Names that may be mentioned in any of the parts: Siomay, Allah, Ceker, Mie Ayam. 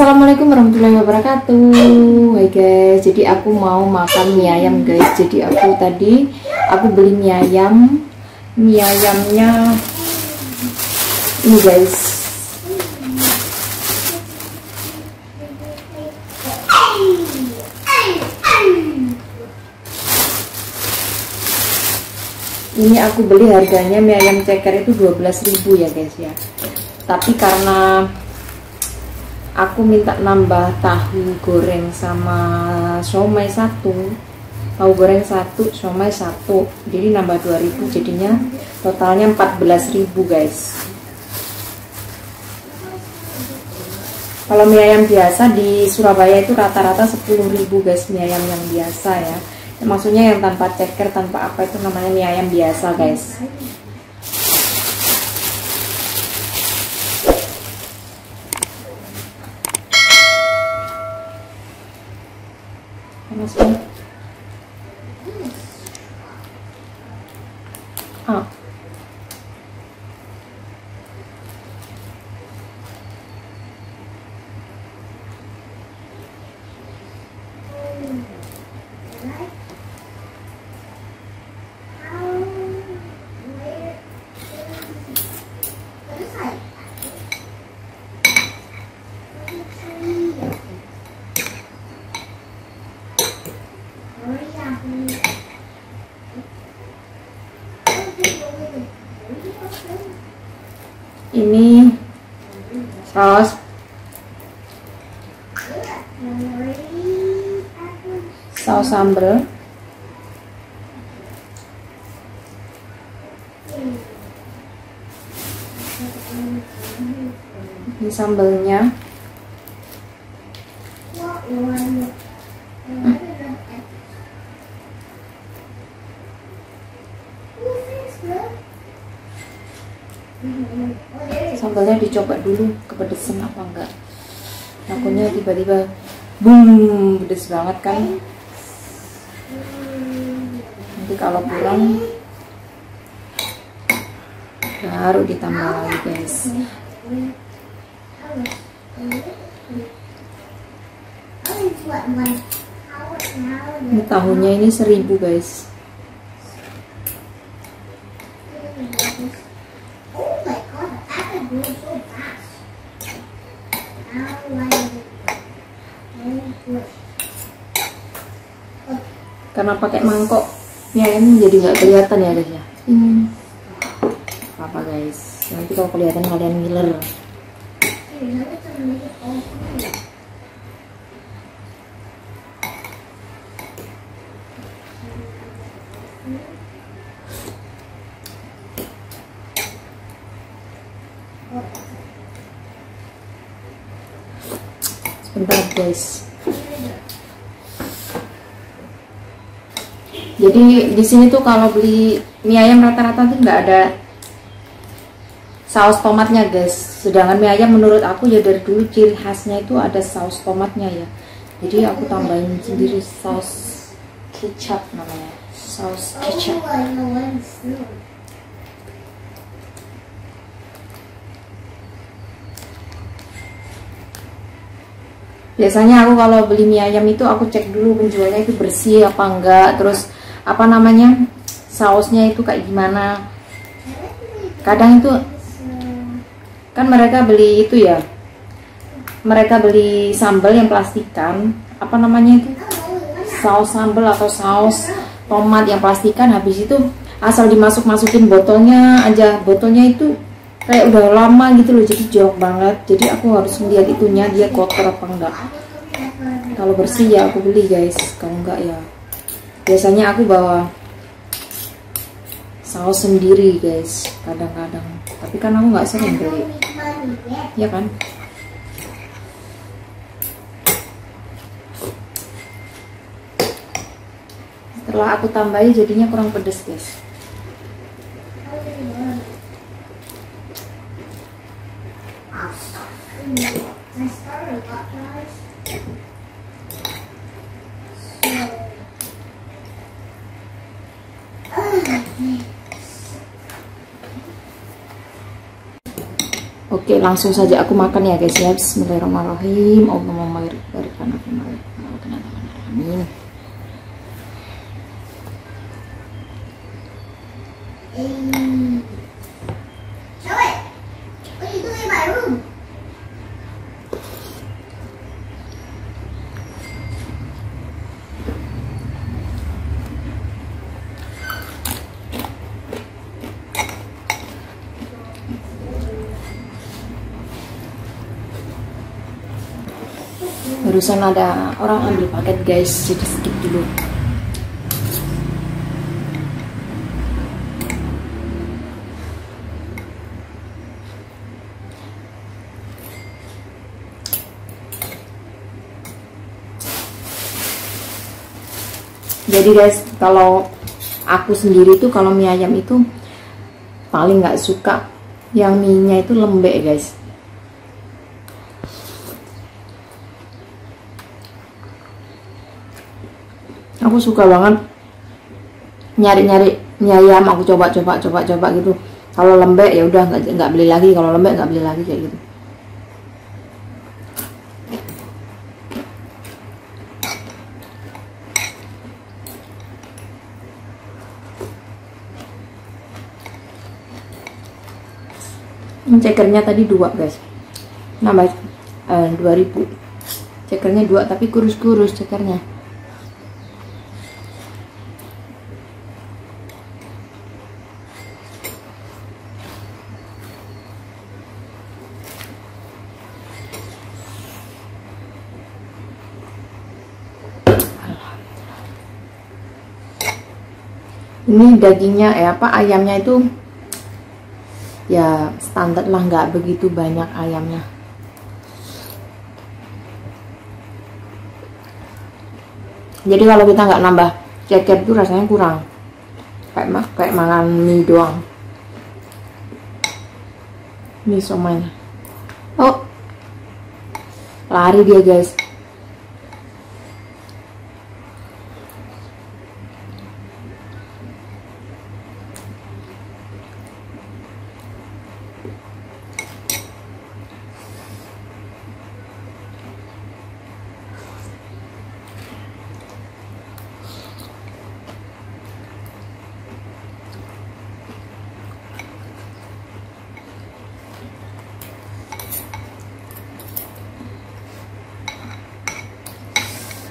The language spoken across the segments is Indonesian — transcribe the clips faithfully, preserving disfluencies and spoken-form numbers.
Assalamualaikum warahmatullahi wabarakatuh. Hai guys, jadi aku mau makan mie ayam guys. Jadi aku tadi aku beli mie ayam. Mie ayamnya ini guys. Ini aku beli harganya mie ayam ceker itu dua belas ribu ya guys ya. Tapi karena aku minta nambah tahu goreng sama siomay satu, tahu goreng satu, siomay satu, jadi nambah dua ribu, jadinya totalnya empat belas ribu guys. Kalau mie ayam biasa di Surabaya itu rata-rata sepuluh ribu guys, mie ayam yang biasa ya, maksudnya yang tanpa ceker, tanpa apa, itu namanya mie ayam biasa guys. Ah. Ini saus saus sambal, ini sambalnya. Sambalnya dicoba dulu kepedesan apa enggak, takutnya tiba-tiba boom pedes banget kan, nanti kalau pulang baru ditambah lagi guys. Ini tahunya ini seribu guys. Karena pakai mangkok, mie ayam jadi nggak kelihatan ya guys ya. Hmm. Apa guys? Nanti kalau kelihatan kalian ngiler. Sebentar guys. Jadi di sini tuh kalau beli mie ayam rata-rata tuh nggak ada saus tomatnya guys. Sedangkan mie ayam menurut aku ya dari dulu ciri khasnya itu ada saus tomatnya ya. Jadi aku tambahin sendiri saus kecap namanya, saus kecap. Biasanya aku kalau beli mie ayam itu aku cek dulu penjualnya itu bersih apa enggak, terus apa namanya sausnya itu kayak gimana. Kadang itu kan mereka beli itu ya, mereka beli sambal yang plastikan, apa namanya itu saus sambal atau saus tomat yang plastikan, habis itu asal dimasuk-masukin botolnya aja, botolnya itu kayak udah lama gitu loh, jadi jorok banget. Jadi aku harus melihat itunya, dia kotor apa enggak. Kalau bersih ya aku beli guys, kalau enggak ya biasanya aku bawa saus sendiri guys kadang-kadang, tapi kan aku nggak sering beli ya kan. Setelah aku tambahin jadinya kurang pedes guys. Oke, langsung saja aku makan ya guys ya. Bismillahirrahmanirrahim. Allahumma irfan aku makan. Amin. Barusan ada orang ambil paket guys, jadi skip dulu. Jadi guys, kalau aku sendiri tuh kalau mie ayam itu paling nggak suka yang mie-nya itu lembek guys. Aku suka banget nyari-nyari mie ayam, aku coba-coba coba-coba gitu. Kalau lembek ya udah nggak beli lagi, kalau lembek nggak beli lagi kayak gitu. Cekernya tadi dua guys, nambah eh, dua ribu. Cekernya dua tapi kurus-kurus cekernya. Ini dagingnya ya eh, apa ayamnya itu ya standar lah, nggak begitu banyak ayamnya. Jadi kalau kita nggak nambah ceker itu rasanya kurang, kayak mak kayak makan mie doang, mie siomay. Oh, lari dia guys.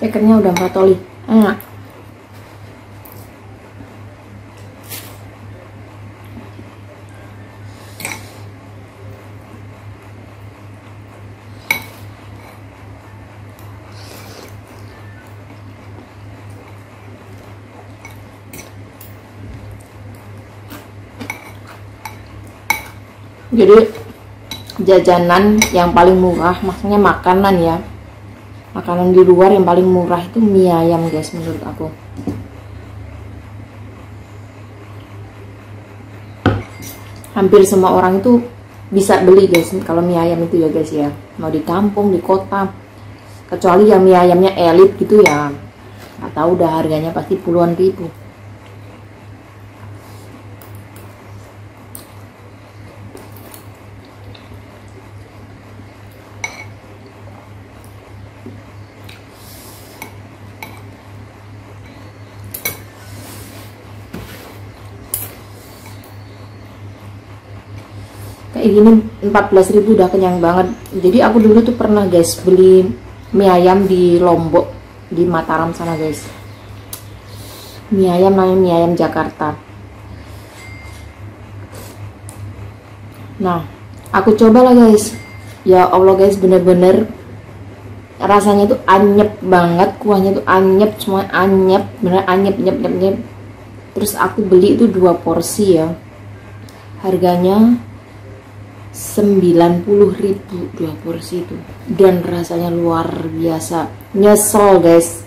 Cekernya udah empat oli, enak. Jadi jajanan yang paling murah, maksudnya makanan ya, makanan di luar yang paling murah itu mie ayam guys menurut aku. Hampir semua orang itu bisa beli guys kalau mie ayam itu ya guys ya, mau di kampung, di kota. Kecuali yang mie ayamnya elit gitu ya, nggak tahu udah harganya pasti puluhan ribu. Kayak gini empat belas ribu udah kenyang banget. Jadi aku dulu tuh pernah guys beli mie ayam di Lombok, di Mataram sana guys. Mie ayam namanya mie ayam Jakarta. Nah aku cobalah guys. Ya Allah guys, bener-bener rasanya tuh anyep banget, kuahnya tuh anyep, semua anyep, bener anyep, nyep, nyep, nyep. Terus aku beli itu dua porsi ya. Harganya sembilan puluh ribu dua porsi itu, dan rasanya luar biasa. Nyesel guys.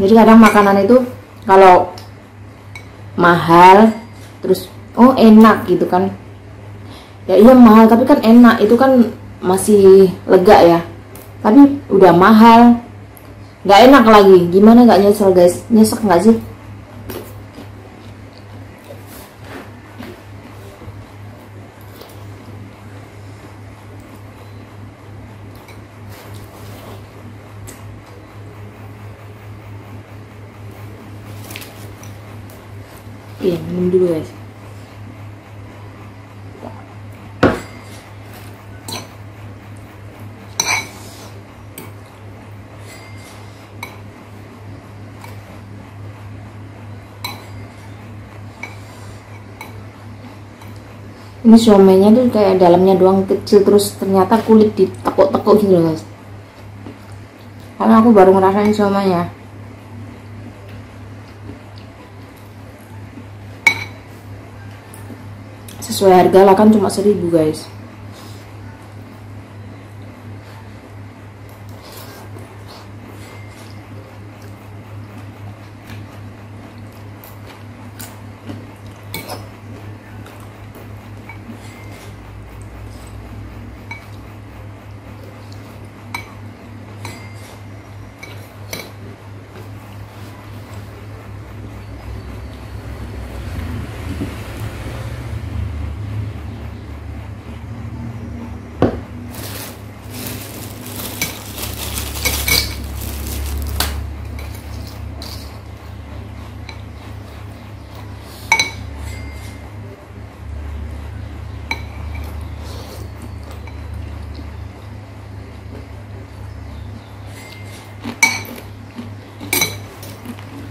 Jadi kadang makanan itu kalau mahal terus oh enak gitu kan. Ya iya mahal tapi kan enak, itu kan masih lega ya. Tapi udah mahal nggak enak lagi. Gimana nggak nyesel guys? Nyesek nggak sih? Oke, minum dulu guys. Ini siomaynya tuh kayak dalamnya doang kecil, terus ternyata kulit ditekuk-tekuk gitu guys. Karena aku baru ngerasain siomaynya. Sesuai harga lah kan, cuma seribu guys.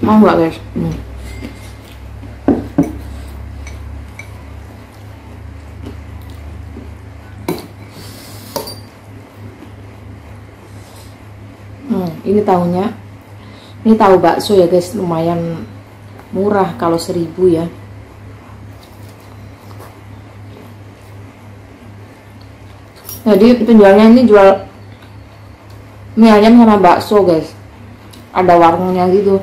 Mau nggak guys? Hmm. Hmm, ini tahunya, ini tahu bakso ya guys, lumayan murah kalau seribu ya. Jadi penjualnya ini jual mie ayam sama bakso guys, ada warungnya gitu.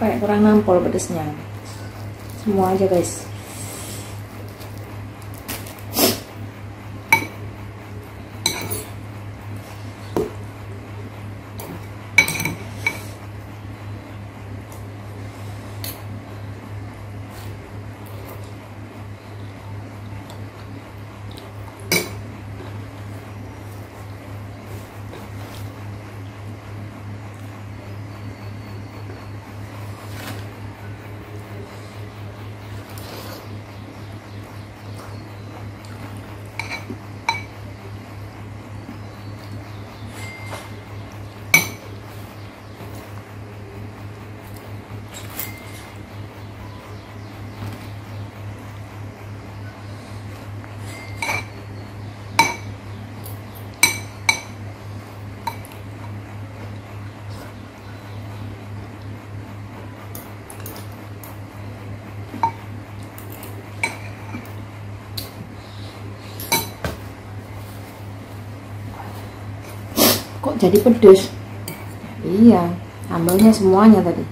Kayak kurang nampol pedesnya, semua aja guys. Kok jadi pedes? Iya, sambalnya semuanya tadi.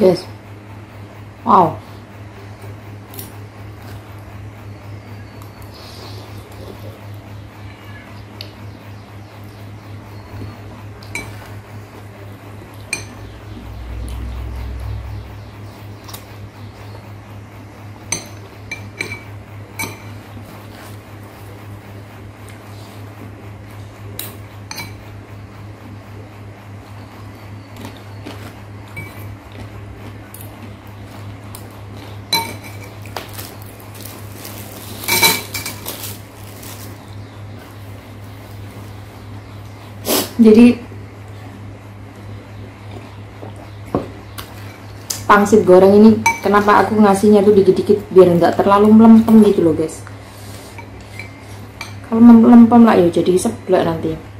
Guys, wow, Jadi pangsit goreng ini kenapa aku ngasihnya tuh dikit-dikit biar nggak terlalu melempem gitu loh guys. Kalau melempem lah ya jadi seblak nanti.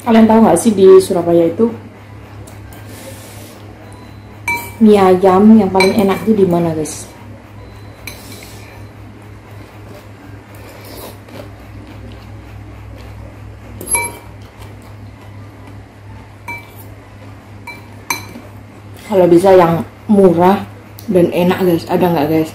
Kalian tahu nggak sih di Surabaya itu mie ayam yang paling enak itu di mana guys? Kalau bisa yang murah dan enak guys. Ada nggak guys?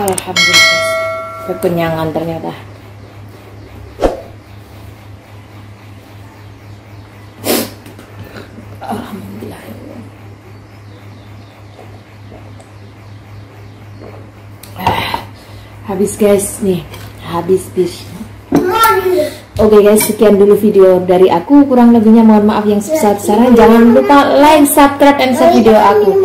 Alhamdulillah, kekenyangan ternyata. Alhamdulillah. Ah, habis guys nih, habis bis. Oke okay guys, sekian dulu video dari aku. Kurang lebihnya mohon maaf yang sebesar-besarnya. Jangan lupa like, subscribe, and share video aku.